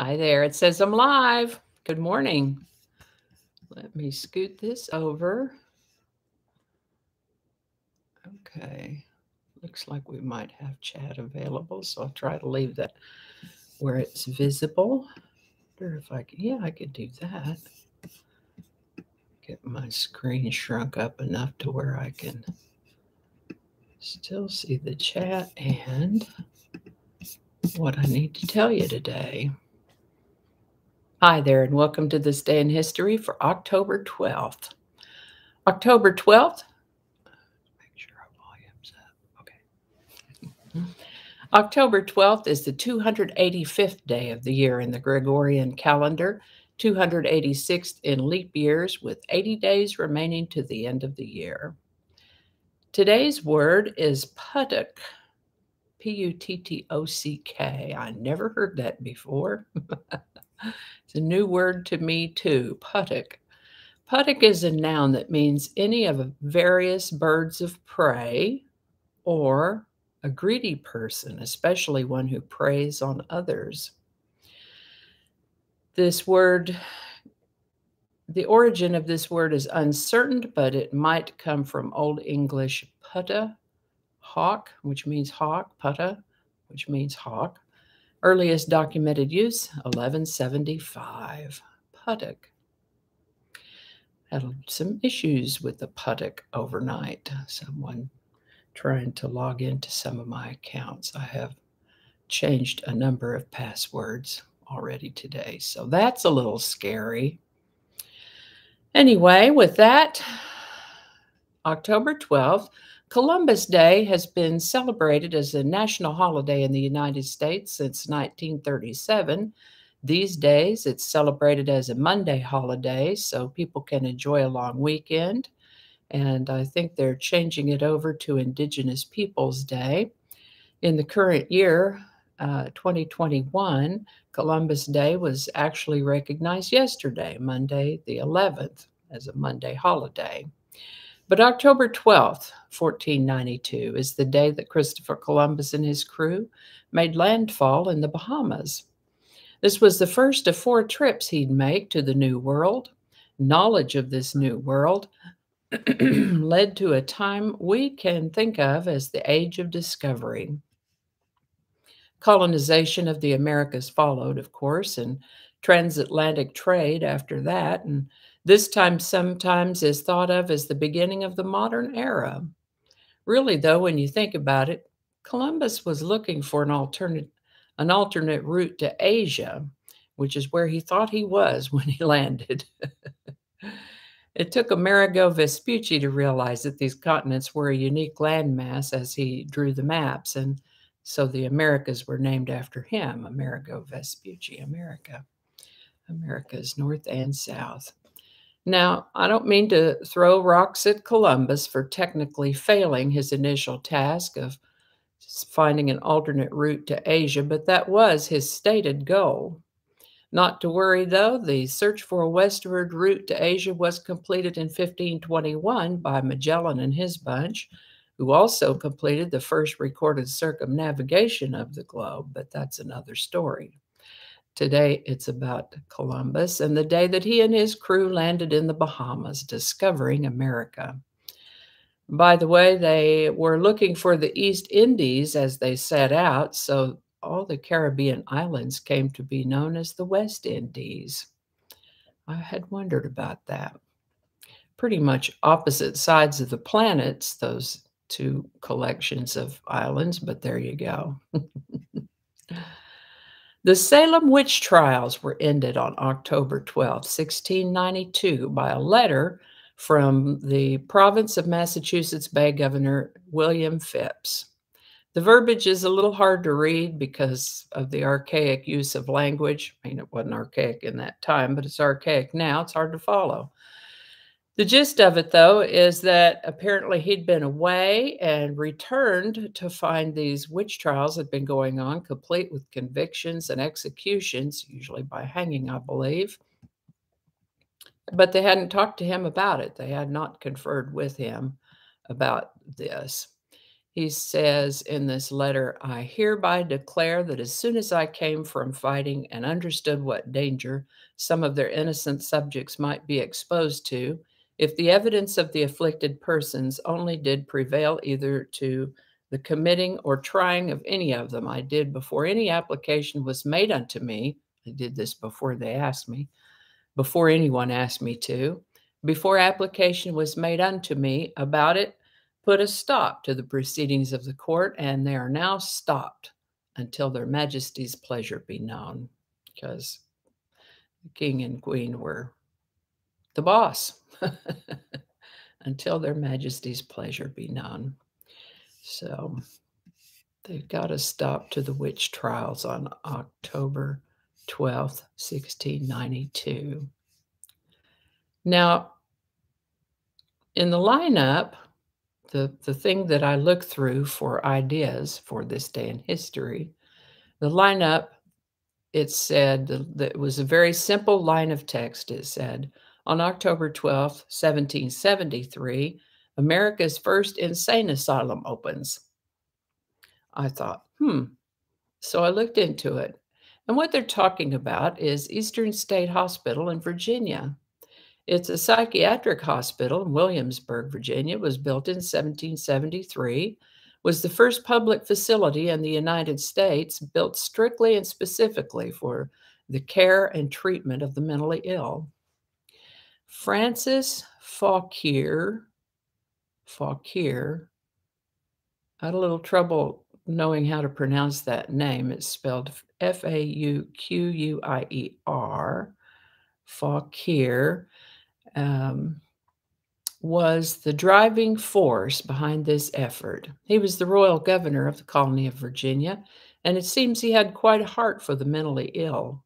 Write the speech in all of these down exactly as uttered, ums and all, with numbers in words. Hi there. It says I'm live. Good morning. Let me scoot this over. Okay. Looks like we might have chat available, so I'll try to leave that where it's visible. I wonder if I could, yeah, I could do that. Get my screen shrunk up enough to where I can still see the chat and what I need to tell you today. Hi there, and welcome to This Day in History for October twelfth. October twelfth. October twelfth is the two hundred eighty-fifth day of the year in the Gregorian calendar, two hundred eighty-sixth in leap years, with eighty days remaining to the end of the year. Today's word is puttock, P U T T O C K. I never heard that before. It's a new word to me, too, puttock. Puttock is a noun that means any of various birds of prey or a greedy person, especially one who preys on others. This word, the origin of this word is uncertain, but it might come from Old English putta, hawk, which means hawk, putta, which means hawk. Earliest documented use, eleven seventy-five, puttock. Had some issues with the puttock overnight. Someone trying to log into some of my accounts. I have changed a number of passwords already today, so that's a little scary. Anyway, with that, October twelfth, Columbus Day has been celebrated as a national holiday in the United States since nineteen thirty-seven. These days, it's celebrated as a Monday holiday, so people can enjoy a long weekend. And I think they're changing it over to Indigenous Peoples Day. In the current year, uh, twenty twenty-one, Columbus Day was actually recognized yesterday, Monday the eleventh, as a Monday holiday. But October twelfth, fourteen ninety-two, is the day that Christopher Columbus and his crew made landfall in the Bahamas. This was the first of four trips he'd make to the New World. Knowledge of this New World led to a time we can think of as the Age of Discovery. Colonization of the Americas followed, of course, and transatlantic trade after that, and this time sometimes is thought of as the beginning of the modern era. Really, though, when you think about it, Columbus was looking for an alternate, an alternate route to Asia, which is where he thought he was when he landed. It took Amerigo Vespucci to realize that these continents were a unique landmass as he drew the maps, and so the Americas were named after him, Amerigo Vespucci, America. America's north and south. Now, I don't mean to throw rocks at Columbus for technically failing his initial task of finding an alternate route to Asia, but that was his stated goal. Not to worry, though, the search for a westward route to Asia was completed in fifteen twenty-one by Magellan and his bunch, who also completed the first recorded circumnavigation of the globe, but that's another story. Today, it's about Columbus and the day that he and his crew landed in the Bahamas, discovering America. By the way, they were looking for the East Indies as they set out, so all the Caribbean islands came to be known as the West Indies. I had wondered about that. Pretty much opposite sides of the planets, those two collections of islands, but there you go. The Salem Witch Trials were ended on October twelfth, sixteen ninety-two, by a letter from the province of Massachusetts Bay Governor William Phipps. The verbiage is a little hard to read because of the archaic use of language. I mean, it wasn't archaic in that time, but it's archaic now. It's hard to follow. The gist of it, though, is that apparently he'd been away and returned to find these witch trials had been going on, complete with convictions and executions, usually by hanging, I believe. But they hadn't talked to him about it. They had not conferred with him about this. He says in this letter, I hereby declare that as soon as I came from fighting and understood what danger some of their innocent subjects might be exposed to, if the evidence of the afflicted persons only did prevail either to the committing or trying of any of them, I did before any application was made unto me. I did this before they asked me, before anyone asked me to, before application was made unto me about it, put a stop to the proceedings of the court, and they are now stopped until their majesty's pleasure be known, because the king and queen were the boss. Until their majesty's pleasure be known. So they've got a stop to the witch trials on October twelfth, sixteen ninety-two. Now, in the lineup, the, the thing that I look through for ideas for this day in history, the lineup, it said, that it was a very simple line of text. It said, on October twelfth, seventeen seventy-three, America's first insane asylum opens. I thought, hmm. So I looked into it. And what they're talking about is Eastern State Hospital in Virginia. It's a psychiatric hospital in Williamsburg, Virginia. It was built in seventeen seventy-three. Was the first public facility in the United States built strictly and specifically for the care and treatment of the mentally ill. Francis Fauquier, Fauquier. I had a little trouble knowing how to pronounce that name. It's spelled F A U Q U I E R. Fauquier um, was the driving force behind this effort. He was the royal governor of the colony of Virginia, and it seems he had quite a heart for the mentally ill.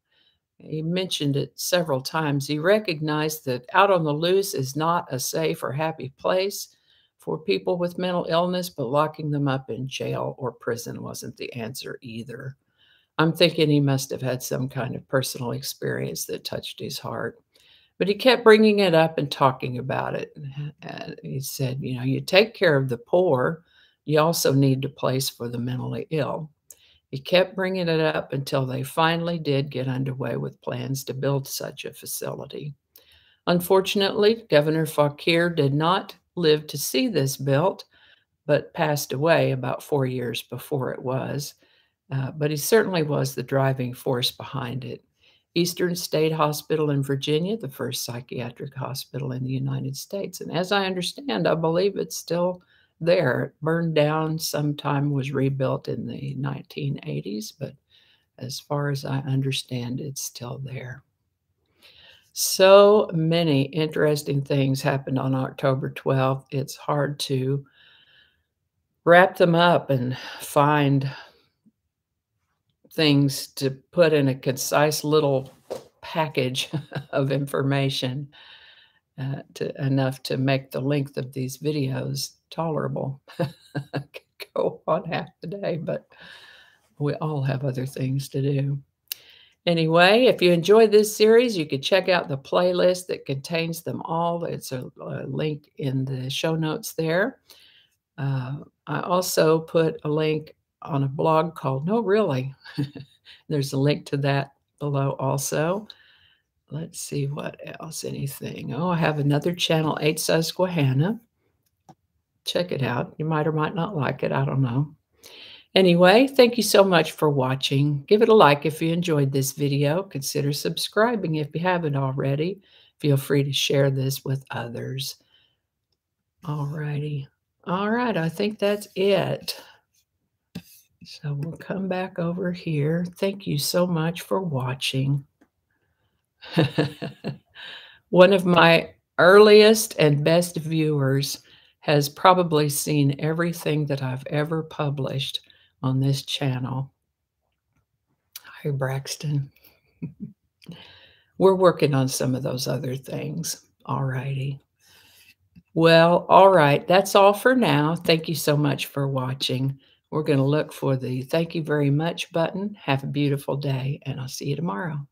He mentioned it several times. He recognized that out on the loose is not a safe or happy place for people with mental illness, but locking them up in jail or prison wasn't the answer either. I'm thinking he must have had some kind of personal experience that touched his heart. But he kept bringing it up and talking about it. And he said, you know, you take care of the poor, you also need a place for the mentally ill. He kept bringing it up until they finally did get underway with plans to build such a facility. Unfortunately, Governor Fauquier did not lived to see this built, but passed away about four years before it was. Uh, but he certainly was the driving force behind it. Eastern State Hospital in Virginia, the first psychiatric hospital in the United States. And as I understand, I believe it's still there. It burned down sometime, was rebuilt in the nineteen eighties, but as far as I understand, it's still there. So many interesting things happened on October twelfth. It's hard to wrap them up and find things to put in a concise little package of information uh, to, enough to make the length of these videos tolerable. I could go on half the day, but we all have other things to do. Anyway, if you enjoy this series, you can check out the playlist that contains them all. It's a, a link in the show notes there. Uh, I also put a link on a blog called No Really. There's a link to that below also. Let's see what else, anything. Oh, I have another channel, Eight Susquehanna. Check it out. You might or might not like it. I don't know. Anyway, thank you so much for watching. Give it a like if you enjoyed this video. Consider subscribing if you haven't already. Feel free to share this with others. All righty. All right, I think that's it. So we'll come back over here. Thank you so much for watching. One of my earliest and best viewers has probably seen everything that I've ever published on this channel. Hi, Braxton. We're working on some of those other things. All righty. Well, all right. That's all for now. Thank you so much for watching. We're going to look for the thank you very much button. Have a beautiful day, and I'll see you tomorrow.